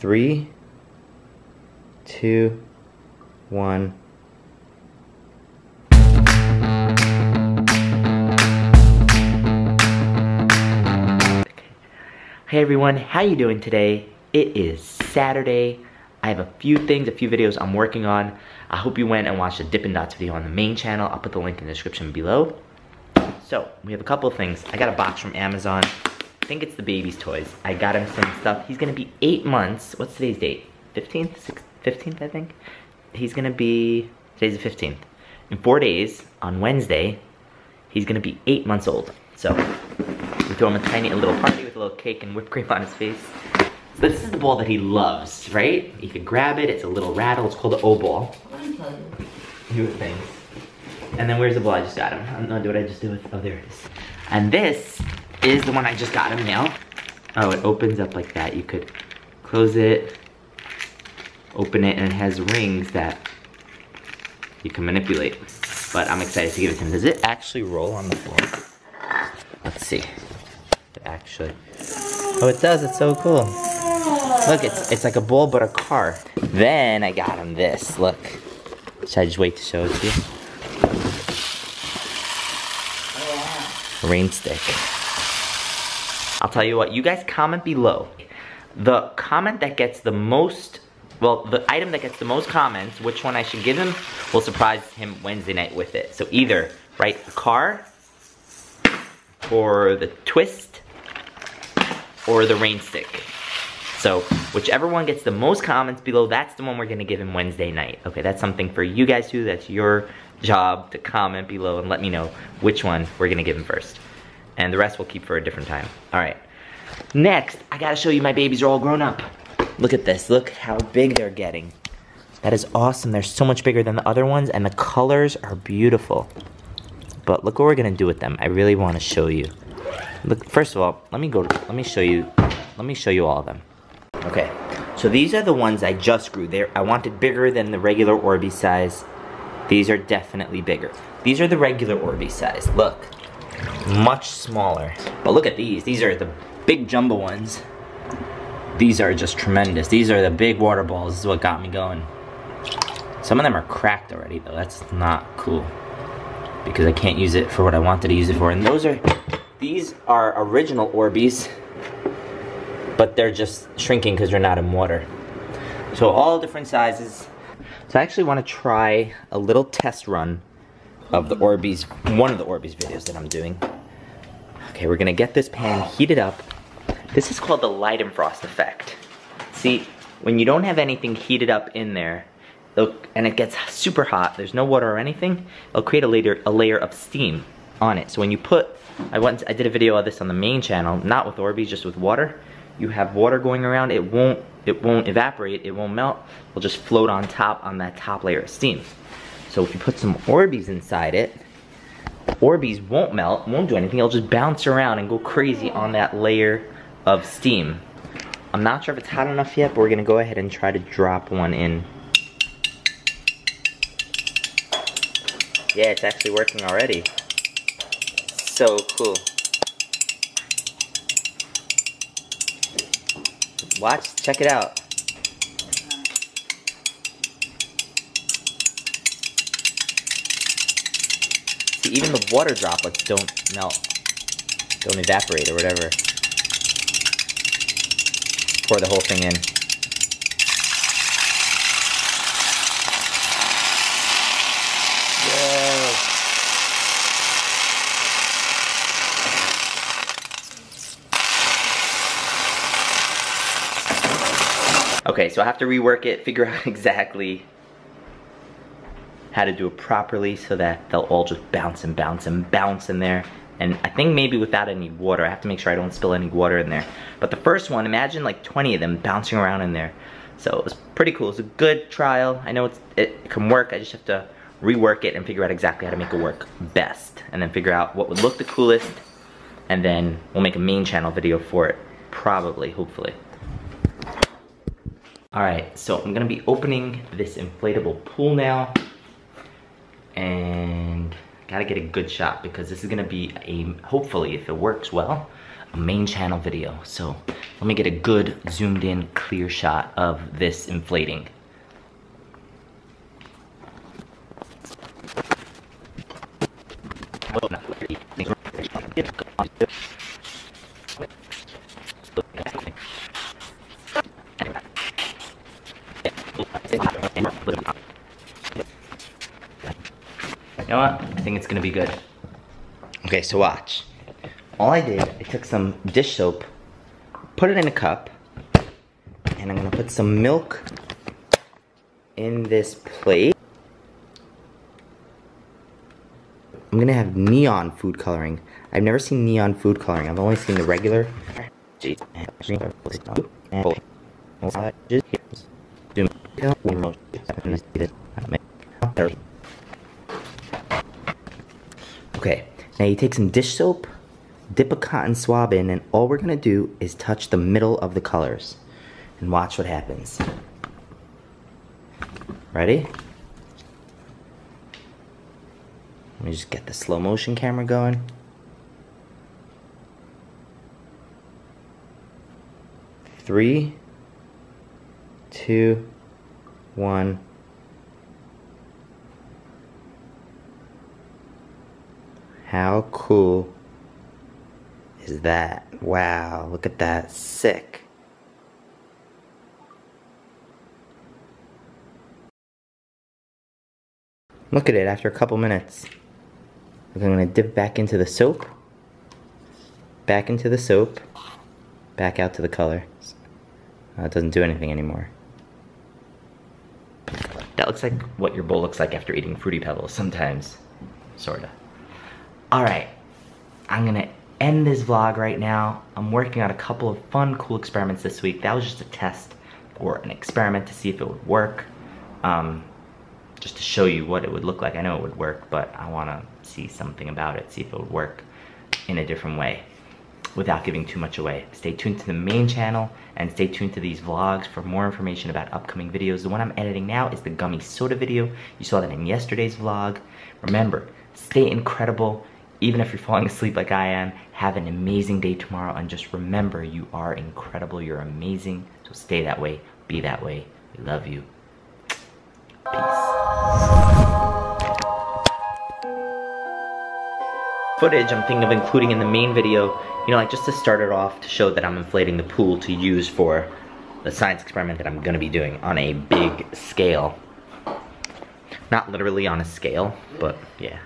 3, 2, 1. Hey everyone, how you doing today? It is Saturday. I have a few videos I'm working on. I hope you went and watched the Dippin' Dots video on the main channel. I'll put the link in the description below. So, we have a couple of things. I got a box from Amazon. I think it's the baby's toys. I got him some stuff. He's gonna be 8 months. What's today's date? 15th? 15th, I think? He's gonna be, today's the 15th. In 4 days, on Wednesday, he's gonna be 8 months old. So, we throw him a tiny little party with a little cake and whipped cream on his face. So this is the ball that he loves, right? You can grab it, it's a little rattle, it's called the O-ball. New things. And then where's the ball I just got him? I don't know what I just did with, oh there it is. And this is the one I just got him now. Oh, it opens up like that. You could close it, open it, and it has rings that you can manipulate. But I'm excited to give it to him. Does it actually roll on the floor? Let's see. Actually, oh, it does. It's so cool. Look, it's like a ball but a car. Then I got him this. Look. Should I just wait to show it to you? Rain stick. I'll tell you what. You guys comment below. The comment that gets the most, well, the item that gets the most comments, which one I should give him, will surprise him Wednesday night with it. So either write a car, or the twist, or the rain stick. So whichever one gets the most comments below, that's the one we're gonna give him Wednesday night. Okay, that's something for you guys to do. That's your job to comment below and let me know which one we're gonna give him first. And the rest we'll keep for a different time. All right, next, I gotta show you my babies are all grown up. Look at this, look how big they're getting. That is awesome, they're so much bigger than the other ones and the colors are beautiful. But look what we're gonna do with them. I really want to show you. Look, first of all, let me show you all of them. Okay, so these are the ones I just grew. I wanted bigger than the regular Orbeez size. These are definitely bigger. These are the regular Orbeez size. Look, much smaller. But look at these. These are the big jumbo ones. These are just tremendous. These are the big water balls. This is what got me going. Some of them are cracked already, though. That's not cool, because I can't use it for what I wanted to use it for. And these are original Orbeez, but they're just shrinking because they're not in water. So all different sizes. So I actually want to try a little test run of the Orbeez, one of the Orbeez videos that I'm doing. Okay, we're gonna get this pan heated up. This is called the Leidenfrost effect. See, when you don't have anything heated up in there, and it gets super hot, there's no water or anything, it'll create a layer of steam on it. So when you put, I did a video of this on the main channel, not with Orbeez, just with water. You have water going around, it won't evaporate, it won't melt, it'll just float on top, on that top layer of steam. So if you put some Orbeez inside it, Orbeez won't melt, won't do anything, it'll just bounce around and go crazy on that layer of steam. I'm not sure if it's hot enough yet, but we're gonna go ahead and try to drop one in. Yeah, it's actually working already. So cool. Watch, check it out. See, even the water droplets don't melt, don't evaporate or whatever. Pour the whole thing in. Okay, so I have to rework it, figure out exactly how to do it properly so that they'll all just bounce and bounce and bounce in there. And I think maybe without any water, I have to make sure I don't spill any water in there. But the first one, imagine like 20 of them bouncing around in there. So it was pretty cool, it was a good trial. I know it can work, I just have to rework it and figure out exactly how to make it work best. And then figure out what would look the coolest, and then we'll make a main channel video for it, probably, hopefully. Alright, so I'm gonna be opening this inflatable pool now, and I gotta get a good shot because this is gonna be a, hopefully if it works well, a main channel video. So let me get a good zoomed in clear shot of this inflating. You know what? I think it's gonna be good. Okay, so watch. All I did, I took some dish soap, put it in a cup, and I'm gonna put some milk in this plate. I'm gonna have neon food coloring. I've never seen neon food coloring. I've only seen the regular. Okay, now you take some dish soap, dip a cotton swab in, and all we're gonna do is touch the middle of the colors. And watch what happens. Ready? Let me just get the slow motion camera going. Three, two, one. How cool is that? Wow, look at that. Sick. Look at it after a couple minutes. I'm gonna dip back into the soap, back into the soap, back out to the color. It doesn't do anything anymore. That looks like what your bowl looks like after eating Fruity Pebbles sometimes, sorta. Alright, I'm gonna end this vlog right now. I'm working on a couple of fun, cool experiments this week. That was just a test or an experiment to see if it would work. Just to show you what it would look like. I know it would work, but I wanna see something about it, see if it would work in a different way without giving too much away. Stay tuned to the main channel and stay tuned to these vlogs for more information about upcoming videos. The one I'm editing now is the gummy soda video. You saw that in yesterday's vlog. Remember, stay incredible. Even if you're falling asleep like I am, have an amazing day tomorrow, and just remember, you are incredible, you're amazing, so stay that way, be that way, we love you. Peace. Footage I'm thinking of including in the main video, you know, like just to start it off to show that I'm inflating the pool to use for the science experiment that I'm gonna be doing on a big scale. Not literally on a scale, but yeah.